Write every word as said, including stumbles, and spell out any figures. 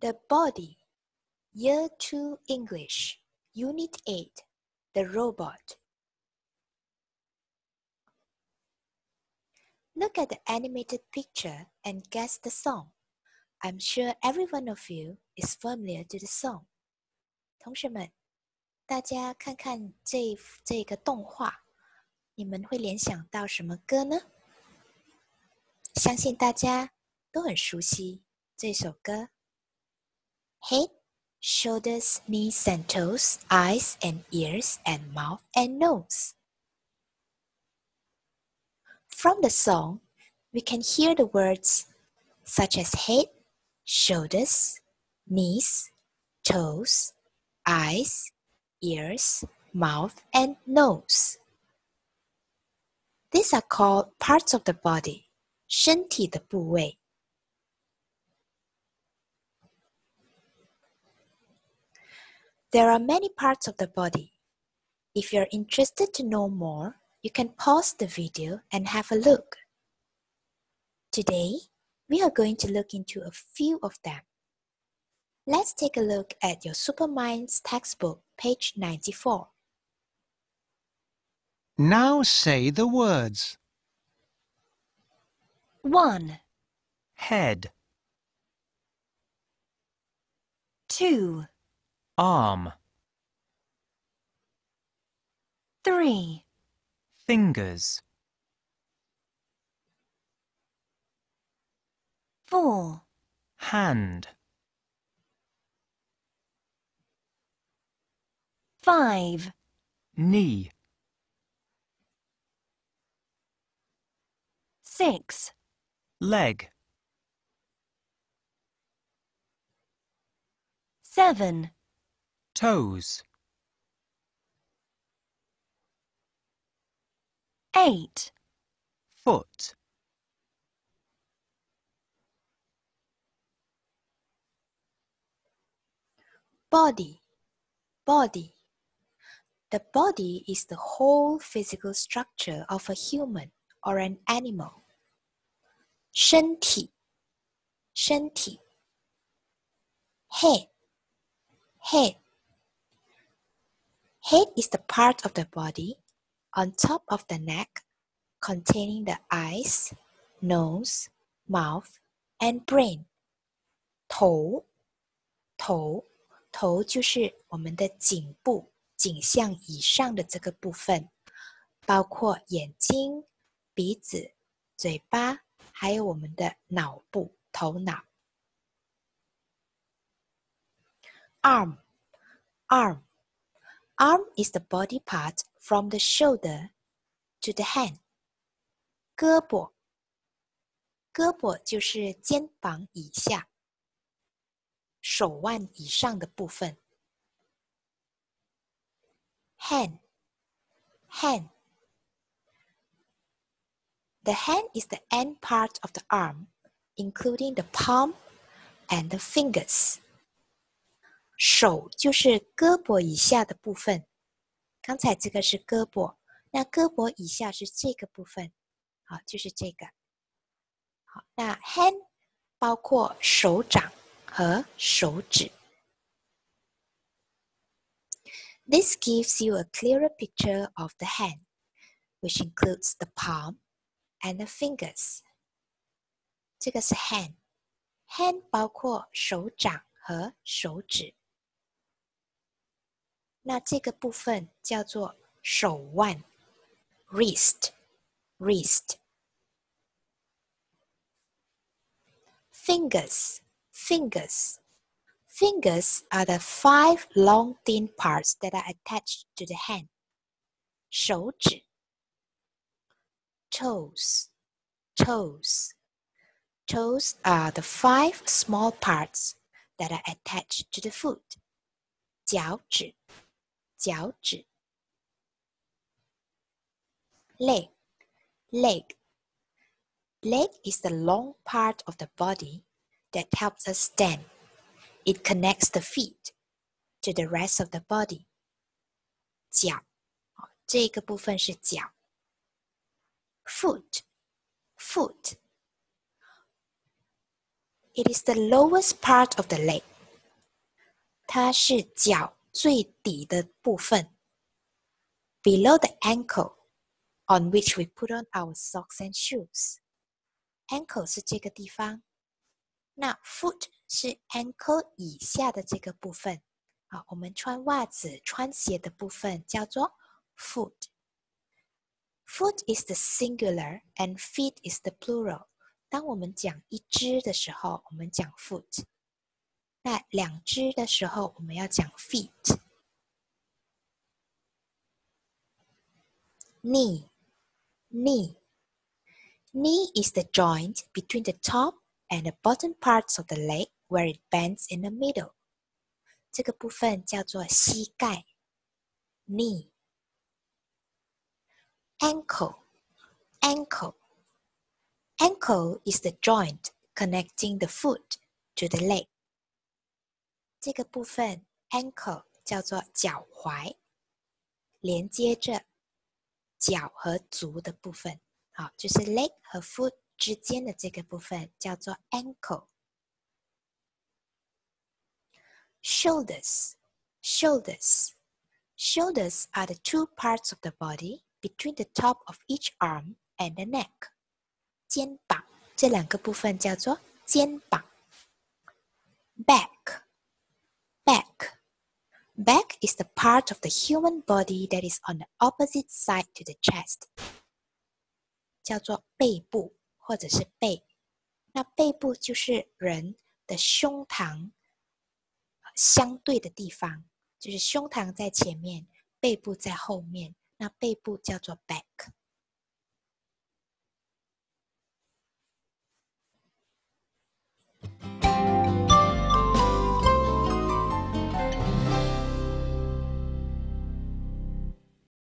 The Body, Year two English, Unit eight, The Robot. Look at the animated picture and guess the song. I'm sure every one of you is familiar to the song. 同学们，大家看看这这个动画，你们会联想到什么歌呢？相信大家都很熟悉这首歌。 Head, shoulders, knees and toes, eyes and ears and mouth and nose. From the song, we can hear the words such as head, shoulders, knees, toes, eyes, ears, mouth and nose. These are called parts of the body, 身体的部位。 There are many parts of the body. If you're interested to know more, you can pause the video and have a look. Today, we are going to look into a few of them. Let's take a look at your Superminds textbook, page ninety-four. Now say the words. one. Head. two. Arm. three. Fingers. four. Hand. five. Knee. six. Leg. seven. Toes. eight. Foot. Body. Body. The body is the whole physical structure of a human or an animal. 身体. 身体. Head. Head. Head is the part of the body on top of the neck containing the eyes, nose, mouth, and brain. 头, 头, 头就是我们的颈部、颈项以上的这个部分，包括眼睛、鼻子、嘴巴，还有我们的脑部、头脑。Arm, arm. Arm is the body part from the shoulder to the hand. 胳膊，胳膊就是肩膀以下、手腕以上的部分。Hand, hand. The hand is the end part of the arm, including the palm and the fingers. 手就是胳膊以下的部分，刚才这个是胳膊，那胳膊以下是这个部分，好，就是这个。好，那 hand 包括手掌和手指。This gives you a clearer picture of the hand, which includes the palm and the fingers. 这个是 hand， hand 包括手掌和手指。 那这个部分叫做手腕 ，wrist，wrist。Wrist. Fingers, fingers, fingers are the five long thin parts that are attached to the hand. 手指 ，toes, toes, toes are the five small parts that are attached to the foot. 脚趾。 脚趾 Leg, leg. Leg is the long part of the body that helps us stand. It connects the feet to the rest of the body. 脚，这个部分是脚。Foot, foot. It is the lowest part of the leg. 它是脚最底的部分。 Below the ankle, on which we put on our socks and shoes. Ankle 是这个地方。那 foot 是 ankle 以下的这个部分。啊，我们穿袜子、穿鞋的部分叫做 foot. Foot is the singular and feet is the plural. 当我们讲一只的时候，我们讲 foot； 那两只的时候，我们要讲 feet。Knee, knee, knee is the joint between the top and the bottom parts of the leg where it bends in the middle. 这个部分叫做膝盖 ，knee。Ankle, ankle. Ankle is the joint connecting the foot to the leg. 这个部分 ankle 叫做脚踝，连接着脚和足的部分。好，就是 leg 和 foot 之间的这个部分叫做 ankle。Shoulders, shoulders. Shoulders are the two parts of the body between the top of each arm and the neck. 肩膀这两个部分叫做肩膀 back back back is the part of the human body that is on the opposite side to the chest 叫做背部或者是背那背部就是人的胸膛相对的地方就是胸膛在前面背部在后面那背部叫做 back